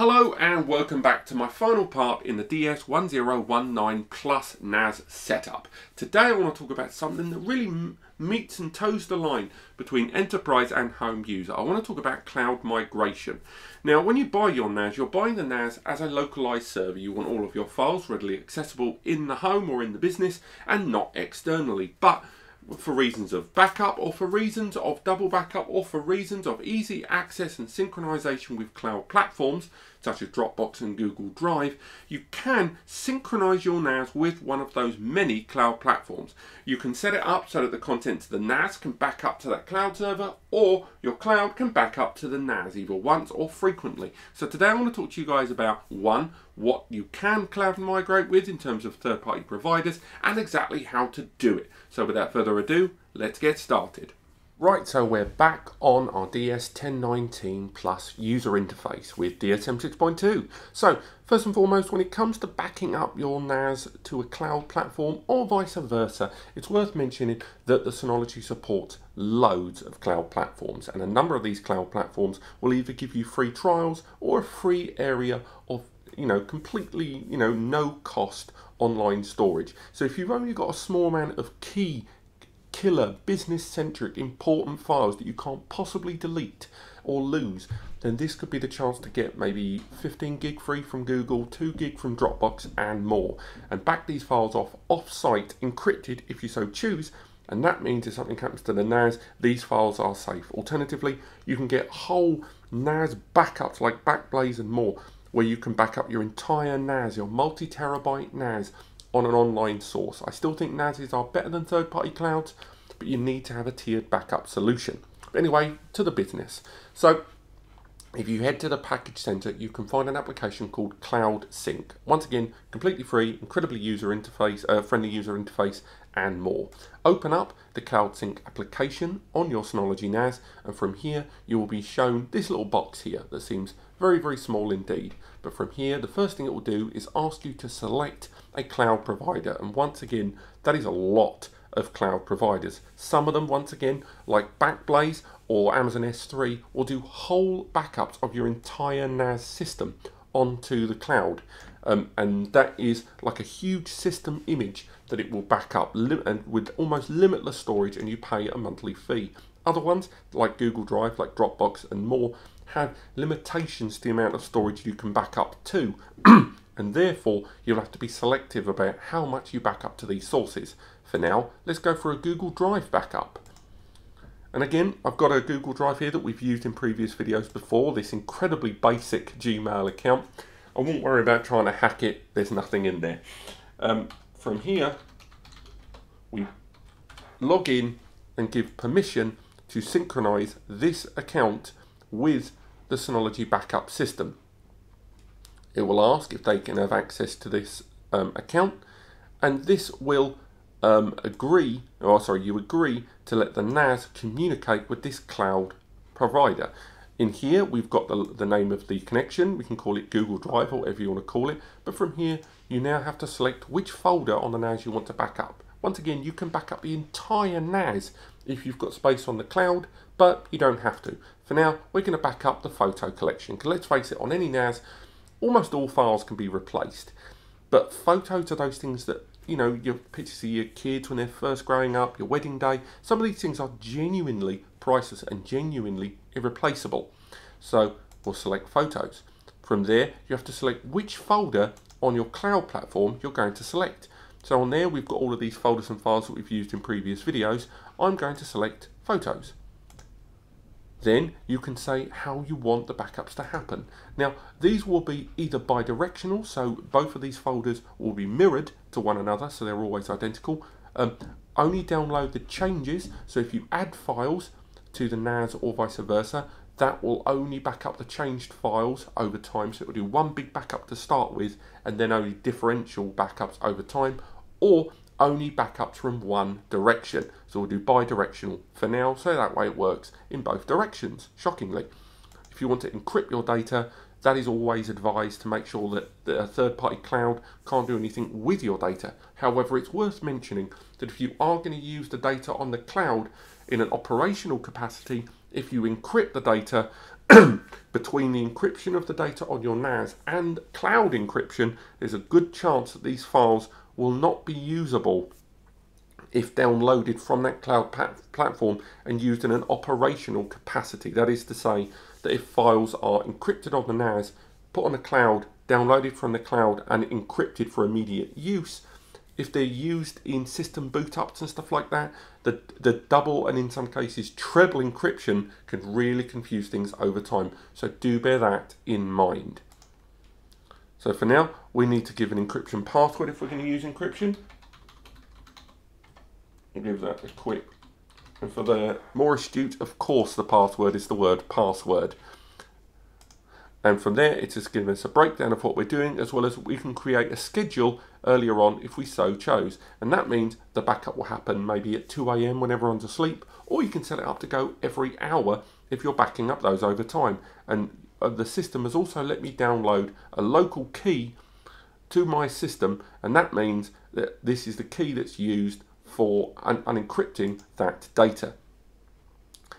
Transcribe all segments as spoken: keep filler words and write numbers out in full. Hello and welcome back to my final part in the D S one zero one nine Plus N A S setup. Today I want to talk about something that really meets and toes the line between enterprise and home user. I want to talk about cloud migration. Now when you buy your N A S, you're buying the N A S as a localized server. You want all of your files readily accessible in the home or in the business and not externally. But for reasons of backup or for reasons of double backup or for reasons of easy access and synchronization with cloud platforms such as Dropbox and Google Drive, you can synchronize your N A S with one of those many cloud platforms. You can set it up so that the contents of the N A S can back up to that cloud server, or your cloud can back up to the N A S either once or frequently. So today I want to talk to you guys about one, what you can cloud migrate with in terms of third-party providers, and exactly how to do it. So without further ado, let's get started. Right, so we're back on our D S ten nineteen Plus user interface with D S M six point two. So first and foremost, when it comes to backing up your N A S to a cloud platform or vice versa, it's worth mentioning that the Synology supports loads of cloud platforms, and a number of these cloud platforms will either give you free trials or a free area of you know, completely, you know, no cost online storage. So if you've only got a small amount of key, killer, business-centric, important files that you can't possibly delete or lose, then this could be the chance to get maybe fifteen gig free from Google, two gig from Dropbox and more. And back these files off off-site, encrypted if you so choose, and that means if something happens to the N A S, these files are safe. Alternatively, you can get whole N A S backups like Backblaze and more, where you can back up your entire N A S, your multi-terabyte N A S, on an online source. I still think N A Ses are better than third-party clouds, but you need to have a tiered backup solution. But anyway, to the business. So if you head to the package center, you can find an application called Cloud Sync. Once again, completely free, incredibly user interface, uh, friendly user interface, and more. Open up the Cloud Sync application on your Synology N A S, and from here you will be shown this little box here that seems very, very small indeed. But from here, the first thing it will do is ask you to select a cloud provider, and once again, that is a lot of cloud providers. Some of them, once again, like Backblaze or Amazon S three, will do whole backups of your entire N A S system onto the cloud. Um, and that is like a huge system image that it will back up and with almost limitless storage, and you pay a monthly fee. Other ones, like Google Drive, like Dropbox and more, have limitations to the amount of storage you can back up to, and therefore you'll have to be selective about how much you back up to these sources. For now, let's go for a Google Drive backup. And again, I've got a Google Drive here that we've used in previous videos before, this incredibly basic Gmail account. I won't worry about trying to hack it, there's nothing in there. Um, from here, we log in and give permission to synchronize this account with the Synology backup system. It will ask if they can have access to this um, account, and this will um, agree, or sorry, you agree to let the N A S communicate with this cloud provider. In here, we've got the, the name of the connection. We can call it Google Drive or whatever you want to call it. But from here, you now have to select which folder on the N A S you want to back up. Once again, you can back up the entire N A S if you've got space on the cloud, but you don't have to. For now, we're going to back up the photo collection, because let's face it, on any N A S, almost all files can be replaced. But photos are those things that, you know, your pictures of your kids when they're first growing up, your wedding day. Some of these things are genuinely priceless and genuinely irreplaceable. So we'll select photos. From there, you have to select which folder on your cloud platform you're going to select. So on there, we've got all of these folders and files that we've used in previous videos. I'm going to select photos. Then you can say how you want the backups to happen. Now, these will be either bi-directional, so both of these folders will be mirrored to one another, so they're always identical. Um, only download the changes, so if you add files to the N A S or vice versa, that will only back up the changed files over time, so it will do one big backup to start with, and then only differential backups over time, or only backups from one direction. So we'll do bi-directional for now, so that way it works in both directions, shockingly. If you want to encrypt your data, that is always advised to make sure that the third-party cloud can't do anything with your data. However, it's worth mentioning that if you are going to use the data on the cloud in an operational capacity, if you encrypt the data, Between the encryption of the data on your N A S and cloud encryption, there's a good chance that these files will not be usable if downloaded from that cloud platform and used in an operational capacity. That is to say that if files are encrypted on the N A S, put on the cloud, downloaded from the cloud and encrypted for immediate use, if they're used in system boot-ups and stuff like that, the, the double and in some cases treble encryption can really confuse things over time. So do bear that in mind. So for now, we need to give an encryption password if we're going to use encryption. We'll give that a quick. And for the more astute, of course, the password is the word password. And from there, it's just giving us a breakdown of what we're doing, as well as we can create a schedule earlier on if we so chose. And that means the backup will happen maybe at two A M when everyone's asleep, or you can set it up to go every hour if you're backing up those over time. And the system has also let me download a local key to my system, and that means that this is the key that's used for un unencrypting that data.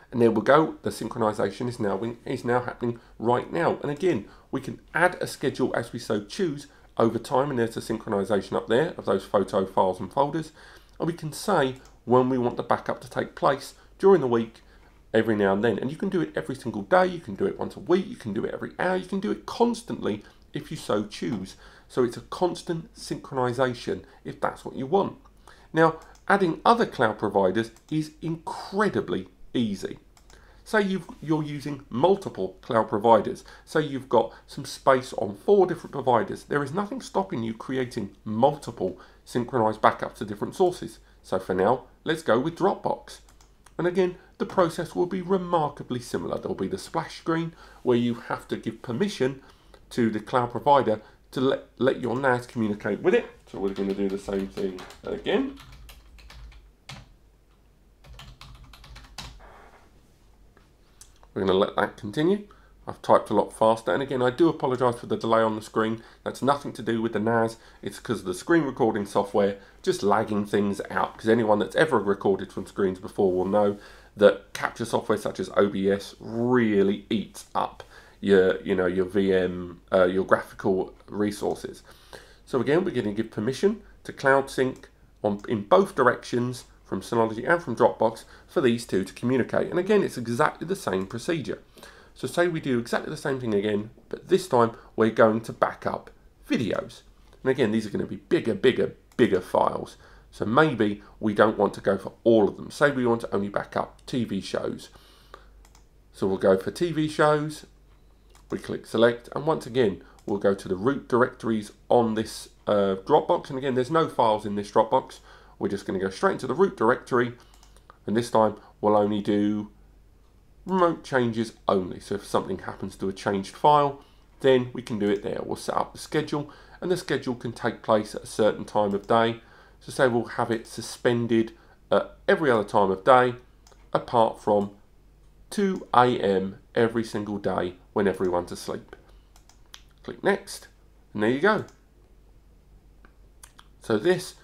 And there we go, the synchronization is now, is now happening right now. And again, we can add a schedule as we so choose over time, and there's a synchronization up there of those photo files and folders. And we can say when we want the backup to take place during the week, every now and then. And you can do it every single day, you can do it once a week, you can do it every hour, you can do it constantly if you so choose. So it's a constant synchronization if that's what you want. Now, adding other cloud providers is incredibly easy. Say you've, you're using multiple cloud providers. Say you've got some space on four different providers. There is nothing stopping you creating multiple synchronized backups to different sources. So for now, let's go with Dropbox. And again, the process will be remarkably similar. There'll be the splash screen where you have to give permission to the cloud provider to let, let your N A S communicate with it. So we're going to do the same thing again. We're going to let that continue. I've typed a lot faster, and again I do apologise for the delay on the screen. That's nothing to do with the N A S, it's because the screen recording software just lagging things out, because anyone that's ever recorded from screens before will know that capture software such as O B S really eats up your, you know, your V M, uh, your graphical resources. So again, we're going to give permission to Cloud Sync on, in both directions, from Synology and from Dropbox, for these two to communicate. And again, it's exactly the same procedure. So say we do exactly the same thing again, but this time we're going to back up videos. And again, these are going to be bigger, bigger, bigger files. So maybe we don't want to go for all of them. Say we want to only back up T V shows. So we'll go for T V shows, we click select, and once again, we'll go to the root directories on this uh, Dropbox. And again, there's no files in this Dropbox. We're just going to go straight into the root directory, and this time we'll only do remote changes only. So if something happens to a changed file, then we can do it there. We'll set up the schedule, and the schedule can take place at a certain time of day. So say we'll have it suspended at every other time of day, apart from two A M every single day when everyone's asleep. Click next, and there you go. So this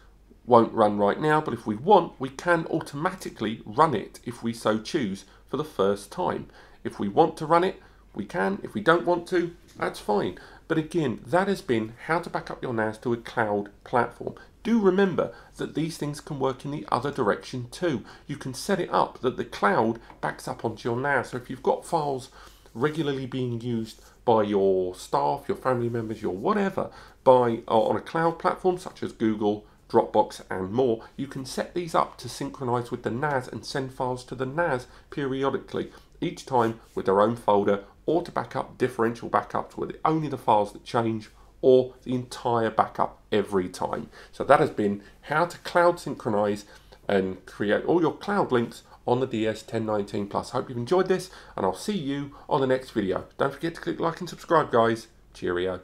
won't run right now, but if we want, we can automatically run it if we so choose for the first time. If we want to run it, we can. If we don't want to, that's fine. But again, that has been how to back up your N A S to a cloud platform. Do remember that these things can work in the other direction too. You can set it up that the cloud backs up onto your N A S. So if you've got files regularly being used by your staff, your family members, your whatever, by uh, on a cloud platform such as Google, Dropbox and more, you can set these up to synchronize with the N A S and send files to the N A S periodically, each time with their own folder, or to back up differential backups with only the files that change, or the entire backup every time. So that has been how to cloud synchronize and create all your cloud links on the D S ten nineteen Plus. Hope you've enjoyed this, and I'll see you on the next video. Don't forget to click like and subscribe, guys. Cheerio.